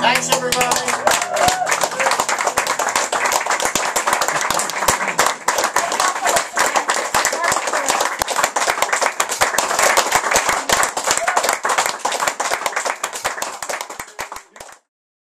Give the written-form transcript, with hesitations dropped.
Thanks everybody.